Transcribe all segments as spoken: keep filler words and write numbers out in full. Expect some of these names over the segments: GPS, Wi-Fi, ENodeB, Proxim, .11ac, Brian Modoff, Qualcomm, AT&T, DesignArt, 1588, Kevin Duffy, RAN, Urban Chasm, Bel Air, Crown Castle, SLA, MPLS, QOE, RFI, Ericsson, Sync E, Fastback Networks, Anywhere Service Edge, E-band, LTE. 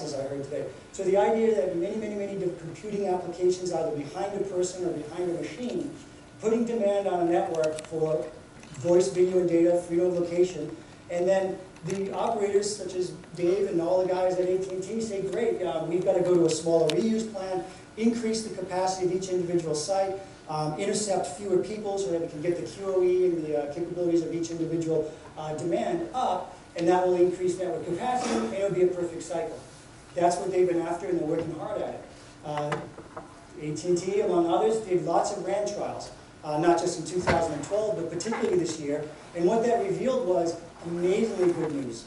devices, I heard today. So the idea that many, many, many computing applications are either behind a person or behind a machine, putting demand on a network for voice, video, and data, freedom of location, and then the operators, such as Dave and all the guys at A T and T, say, great, uh, we've got to go to a smaller reuse plan, increase the capacity of each individual site, um, intercept fewer people so that we can get the Q O E and the uh, capabilities of each individual uh, demand up, and that will increase network capacity, and it'll be a perfect cycle. That's what they've been after, and they're working hard at it. Uh, A T and T, among others, did lots of RAN trials, uh, not just in two thousand twelve, but particularly this year, and what that revealed was amazingly good news.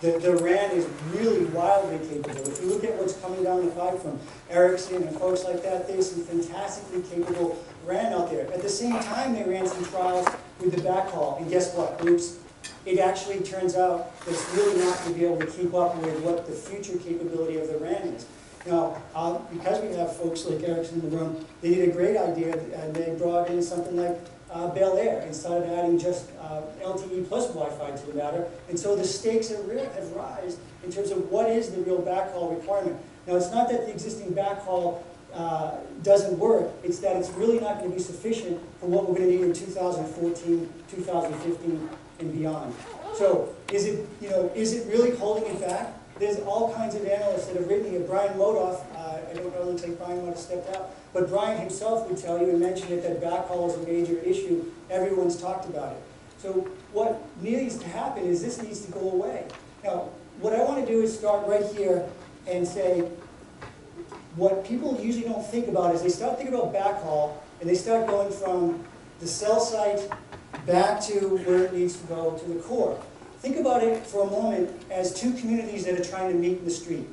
The, the RAN is really wildly capable. If you look at what's coming down the pipe from Ericsson and folks like that, there's some fantastically capable RAN out there. At the same time, they ran some trials with the backhaul, and guess what? Oops. It actually turns out it's really not going to be able to keep up with what the future capability of the RAN is. Now, uh, because we have folks like Ericsson in the room, they did a great idea, and they brought in something like Uh, Bel Air and started adding just uh, L T E plus Wi-Fi to the matter. And so the stakes have, really, have risen in terms of what is the real backhaul requirement. Now, it's not that the existing backhaul uh, doesn't work. It's that it's really not going to be sufficient for what we're going to need in two thousand fourteen, two thousand fifteen, and beyond. So is it, you know, is it really holding it back? There's all kinds of analysts that have written here. Brian Modoff, uh, I don't know, it looks like Brian might have stepped out, but Brian himself would tell you and mention it that backhaul is a major issue. Everyone's talked about it. So what needs to happen is this needs to go away. Now, what I want to do is start right here and say what people usually don't think about is they start thinking about backhaul, and they start going from the cell site back to where it needs to go to the core. Think about it for a moment as two communities that are trying to meet in the street.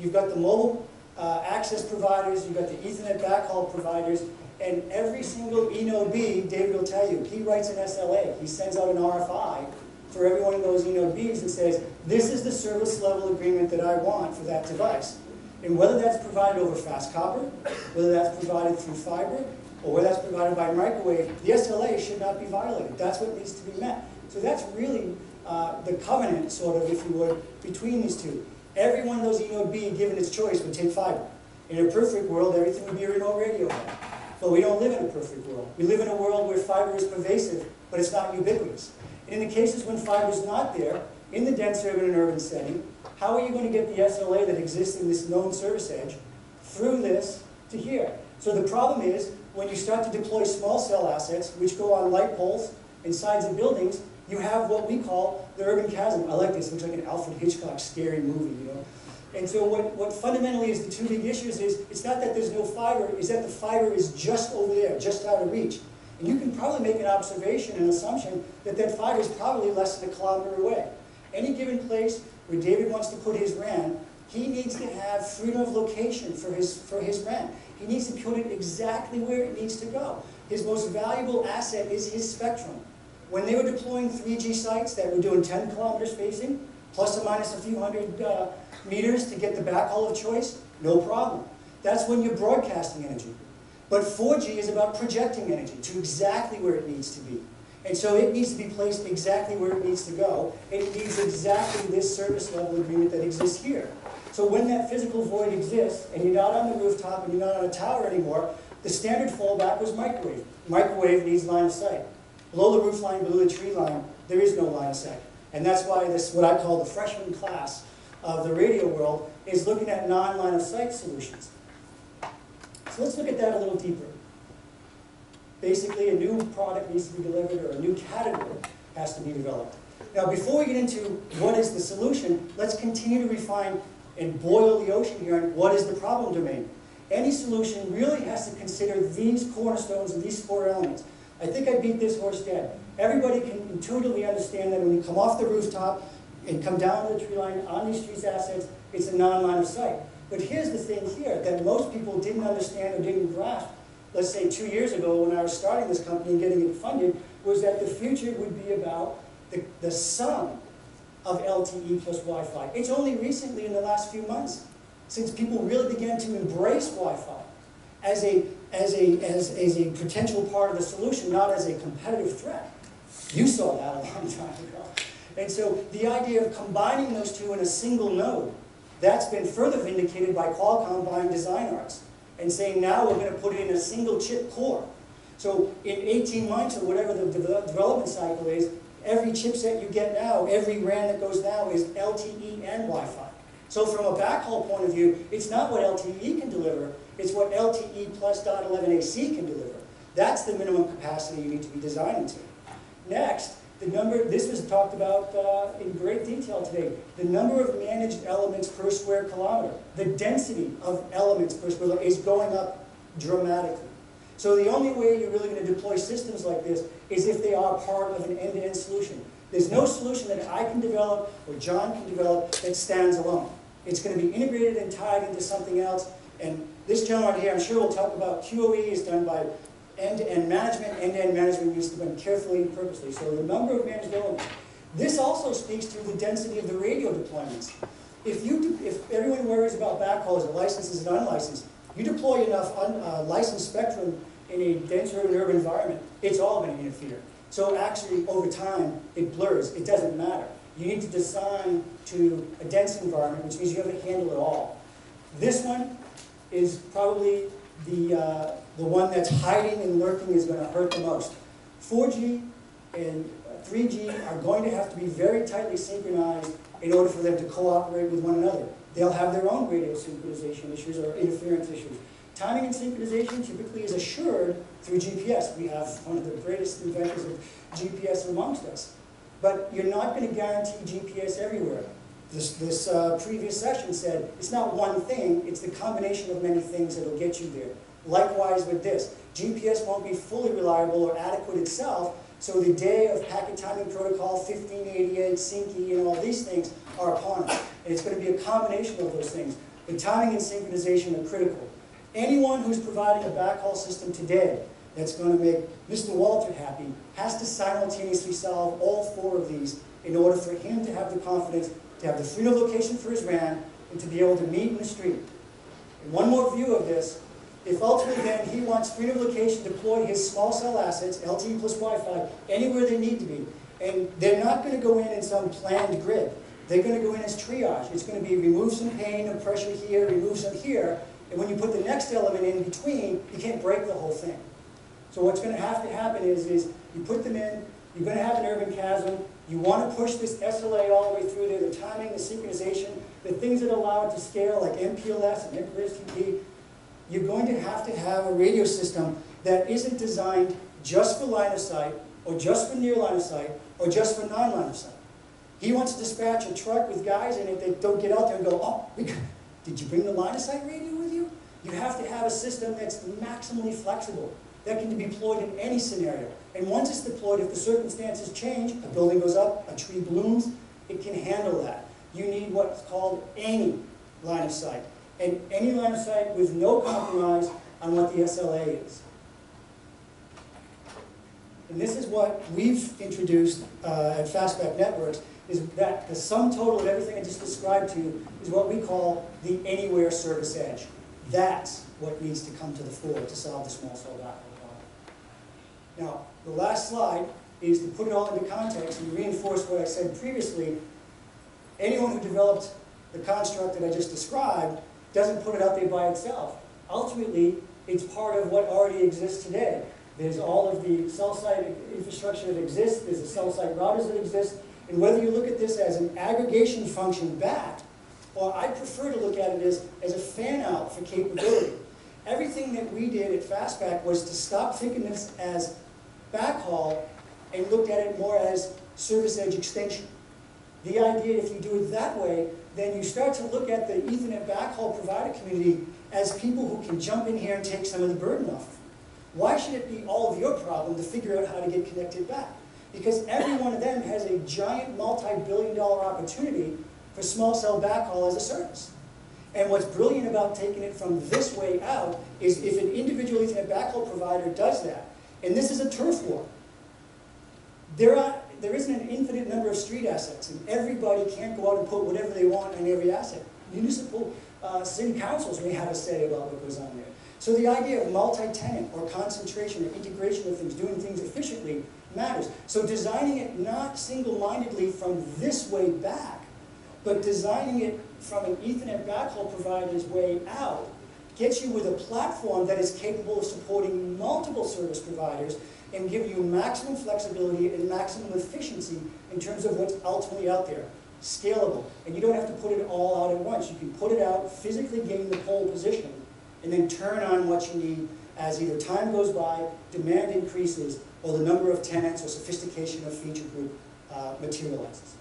You've got the mobile uh, access providers, you've got the Ethernet backhaul providers, and every single ENodeB, David will tell you, he writes an S L A. He sends out an R F I for every one of those ENodeBs and says, this is the service level agreement that I want for that device. And whether that's provided over fast copper, whether that's provided through fiber, or whether that's provided by microwave, the S L A should not be violated. That's what needs to be met. So that's really Uh, the covenant, sort of, if you would, between these two. Every one of those ENodeB, given its choice, would take fiber. In a perfect world, everything would be a remote radio head. But we don't live in a perfect world. We live in a world where fiber is pervasive, but it's not ubiquitous. And in the cases when fiber is not there, in the dense urban and urban setting, how are you going to get the S L A that exists in this known service edge through this to here? So the problem is, when you start to deploy small cell assets, which go on light poles and sides of buildings, you have what we call the urban chasm. I like this. It looks like an Alfred Hitchcock scary movie, you know. And so what, what fundamentally is the two big issues is, it's not that there's no fiber, it's that the fiber is just over there, just out of reach. And you can probably make an observation, an assumption, that that fiber is probably less than a kilometer away. Any given place where David wants to put his RAN, he needs to have freedom of location for his, for his RAN. He needs to put it exactly where it needs to go. His most valuable asset is his spectrum. When they were deploying three G sites that were doing ten kilometer spacing, plus or minus a few hundred uh, meters to get the backhaul of choice, no problem. That's when you're broadcasting energy. But four G is about projecting energy to exactly where it needs to be. And so it needs to be placed exactly where it needs to go. It needs exactly this service level agreement that exists here. So when that physical void exists, and you're not on the rooftop and you're not on a tower anymore, the standard fallback was microwave. Microwave needs line of sight. Below the roof line, below the tree line, there is no line of sight. And that's why this, what I call the freshman class of the radio world, is looking at non-line of sight solutions. So let's look at that a little deeper. Basically, a new product needs to be delivered, or a new category has to be developed. Now, before we get into what is the solution, let's continue to refine and boil the ocean here on what is the problem domain. Any solution really has to consider these cornerstones and these four elements. I think I beat this horse dead. Everybody can intuitively understand that when you come off the rooftop and come down to the tree line on these street assets, it's a non-line of sight. But here's the thing here that most people didn't understand or didn't grasp, let's say two years ago when I was starting this company and getting it funded, was that the future would be about the, the sum of L T E plus Wi-Fi. It's only recently in the last few months since people really began to embrace Wi-Fi as a As a, as, as a potential part of the solution, not as a competitive threat. You saw that a long time ago. And so the idea of combining those two in a single node, That's been further vindicated by Qualcomm buying DesignArt and saying now we're going to put in a single chip core. So in eighteen months or whatever the de development cycle is, every chipset you get now, every RAN that goes now is L T E and Wi-Fi. So from a backhaul point of view, it's not what L T E can deliver, it's what L T E plus dot eleven A C can deliver. That's the minimum capacity you need to be designing to. Next, the number, this was talked about uh, in great detail today, the number of managed elements per square kilometer, the density of elements per square kilometer is going up dramatically. So the only way you're really going to deploy systems like this is if they are part of an end-to-end solution. There's no solution that I can develop or John can develop that stands alone. It's going to be integrated and tied into something else. And this gentleman here, I'm sure we'll talk about Q O E is done by end-to-end management. End-to-end management needs to be done carefully and purposely. So the number of managed elements. This also speaks to the density of the radio deployments. If, you, if everyone worries about backhauls and licenses and unlicensed, you deploy enough un, uh, licensed spectrum in a dense urban, urban environment, it's all going to interfere. So actually, over time, it blurs. It doesn't matter. You need to design to a dense environment, which means you have to handle it all. This one is probably the, uh, the one that's hiding and lurking is going to hurt the most. four G and three G are going to have to be very tightly synchronized in order for them to cooperate with one another. They'll have their own radio synchronization issues or interference issues. Timing and synchronization typically is assured through G P S. We have one of the greatest inventors of G P S amongst us. But you're not going to guarantee G P S everywhere. This, this uh, previous session said it's not one thing, it's the combination of many things that will get you there. Likewise with this, G P S won't be fully reliable or adequate itself, so the day of packet timing protocol, fifteen eighty-eight, Sync E, and all these things are upon us. And it's going to be a combination of those things. But timing and synchronization are critical. Anyone who's providing a backhaul system today that's going to make Mister Walter happy has to simultaneously solve all four of these in order for him to have the confidence to have the freedom of location for his RAN and to be able to meet in the street. And one more view of this, if ultimately then he wants freedom of location to deploy his small cell assets, L T E plus Wi-Fi, anywhere they need to be, and they're not going to go in in some planned grid. They're going to go in as triage. It's going to be remove some pain and pressure here, remove some here, and when you put the next element in between, you can't break the whole thing. So what's going to have to happen is, is you put them in, you're going to have an urban chasm, you want to push this S L A all the way through there, the timing, the synchronization, the things that allow it to scale like M P L S and M P L S T P, you're going to have to have a radio system that isn't designed just for line of sight, or just for near line of sight, or just for non-line of sight. He wants to dispatch a truck with guys in it that don't get out there and go, oh, we got, did you bring the line of sight radio with you? You have to have a system that's maximally flexible, that can be deployed in any scenario. And once it's deployed, if the circumstances change, a building goes up, a tree blooms, it can handle that. You need what's called any line of sight, and any line of sight with no compromise on what the S L A is. And this is what we've introduced uh, at Fastback Networks, is that the sum total of everything I just described to you is what we call the Anywhere Service Edge. That's what needs to come to the fore to solve the small cell backhaul problem. Now, the last slide is to put it all into context and reinforce what I said previously. Anyone who developed the construct that I just described doesn't put it out there by itself. Ultimately, it's part of what already exists today. There's all of the cell site infrastructure that exists, there's the cell site routers that exist, and whether you look at this as an aggregation function back, or I prefer to look at it as, as a fan-out for capability. Everything that we did at Fastback was to stop thinking this as backhaul and looked at it more as service edge extension. The idea, if you do it that way, then you start to look at the Ethernet backhaul provider community as people who can jump in here and take some of the burden off. Why should it be all of your problem to figure out how to get connected back? Because every one of them has a giant multi-billion dollar opportunity for small cell backhaul as a service. And what's brilliant about taking it from this way out is if an individual Ethernet backhaul provider does that, and this is a turf war, there are, there isn't an infinite number of street assets, and everybody can't go out and put whatever they want on every asset. Municipal uh, city councils may have a say about what goes on there. So the idea of multi-tenant or concentration or integration of things, doing things efficiently, matters. So designing it not single-mindedly from this way back, but designing it from an Ethernet backhaul provider's way out gets you with a platform that is capable of supporting multiple service providers and give you maximum flexibility and maximum efficiency in terms of what's ultimately out there. Scalable. And you don't have to put it all out at once. You can put it out, physically gain the pole position, and then turn on what you need as either time goes by, demand increases, or the number of tenants or sophistication of feature group uh, materializes.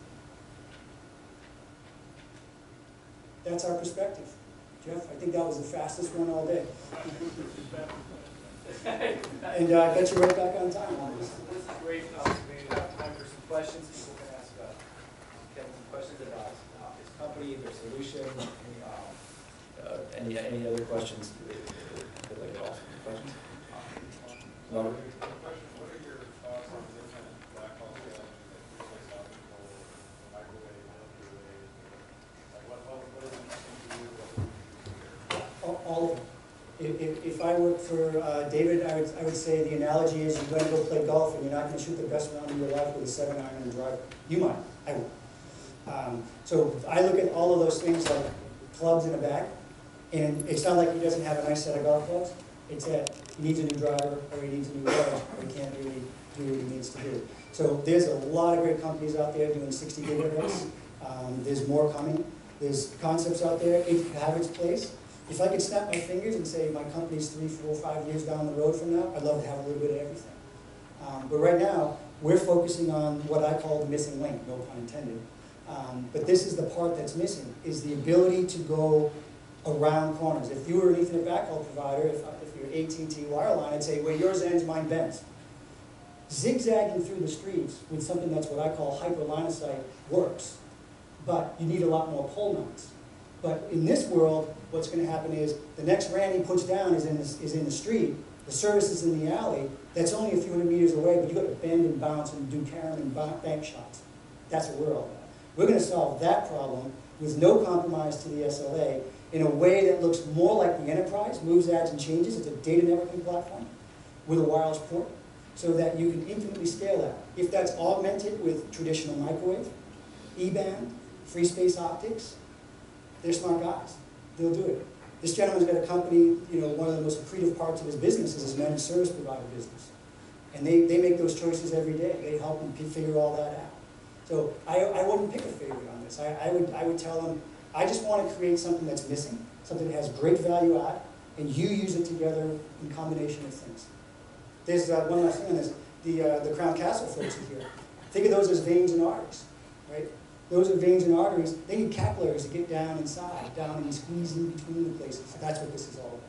That's our perspective. Jeff, I think that was the fastest one all day. And uh, get you right back on time on this. This is great. Uh, we have time for some questions. People can ask uh, Kevin some questions about uh, his company, their solution, and, uh, uh, any, any other questions? Like all questions? No. What are your thoughts on the different black hole strategy that replace out control, microwave, microwave? Like what what is interesting to you? All of them. If, if, if I worked for uh, David, I would, I would say the analogy is you're going to go play golf and you're not going to shoot the best round of your life with a seven iron and driver. You might. I won't. Um, so I look at all of those things like clubs in a bag, and it's not like he doesn't have a nice set of golf clubs. It's that he needs a new driver or he needs a new club or he can't really do what he needs to do. So there's a lot of great companies out there doing sixty gigahertz. Um, there's more coming. There's concepts out there. It could have its place. If I could snap my fingers and say my company's three, four, five years down the road from now, I'd love to have a little bit of everything. Um, but right now, we're focusing on what I call the missing link, no pun intended. Um, but this is the part that's missing, is the ability to go around corners. If you were an Ethernet backhaul provider, if, if you're A T and T wireline, I'd say, well, yours ends, mine bends. Zigzagging through the streets with something that's what I call hyper line of sight works, but you need a lot more pole mounts. But in this world, what's going to happen is the next RAN he puts down is in, the, is in the street, the service is in the alley, that's only a few hundred meters away, but you've got to bend and bounce and do carom and bank shots. That's what we're all about. We're going to solve that problem with no compromise to the S L A in a way that looks more like the enterprise, moves, adds, and changes. It's a data networking platform with a wireless port so that you can infinitely scale that. If that's augmented with traditional microwave, E-band, free space optics, they're smart guys. They'll do it. This gentleman's got a company, you know, one of the most accretive parts of his business is his managed service provider business. And they, they make those choices every day. They help him figure all that out. So I, I wouldn't pick a favorite on this. I, I, would, I would tell them, I just want to create something that's missing, something that has great value add, and you use it together in combination of things. There's uh, one last thing on this. The, uh, the Crown Castle folks are here. Think of those as veins and arteries, right? Those are veins and arteries. They need capillaries to get down inside, down and squeeze in between the places. That's what this is all about.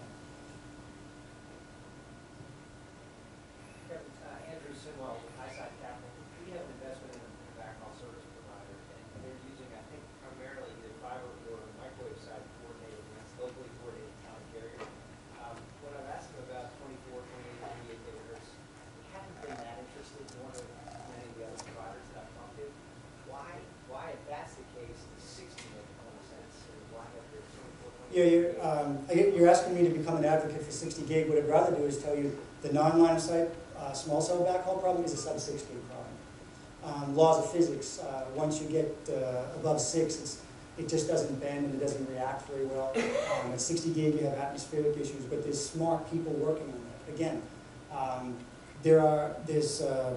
Yeah, you're, um, you're asking me to become an advocate for sixty gig. What I'd rather do is tell you the non-line of sight uh, small cell backhaul problem is a sub six gig problem. Um, laws of physics, uh, once you get uh, above six, it's, it just doesn't bend and it doesn't react very well. Um, at sixty gig, you have atmospheric issues, but there's smart people working on that. Again, um, there are there's, uh,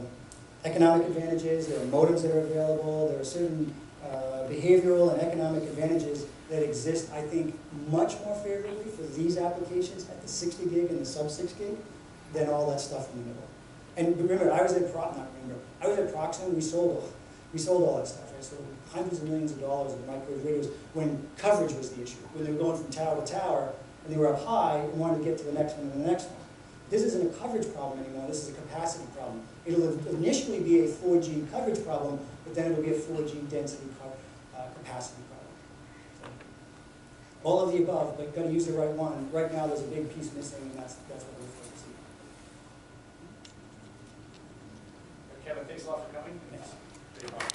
economic advantages, there are modems that are available, there are certain uh, behavioral and economic advantages that exist, I think, much more favorably for these applications at the sixty gig and the sub six gig than all that stuff in the middle. And remember, I was at Pro not remember, I was at Proxim. We sold we sold all that stuff. Right? So hundreds of millions of dollars of microwave radios when coverage was the issue, when they were going from tower to tower and they were up high and wanted to get to the next one and the next one. This isn't a coverage problem anymore. This is a capacity problem. It'll initially be a four G coverage problem, but then it'll be a four G density uh, capacity problem. All of the above, but got to use the right one. Right now, there's a big piece missing, and that's that's what we're focusing on. Kevin, thanks a lot for coming. Thanks.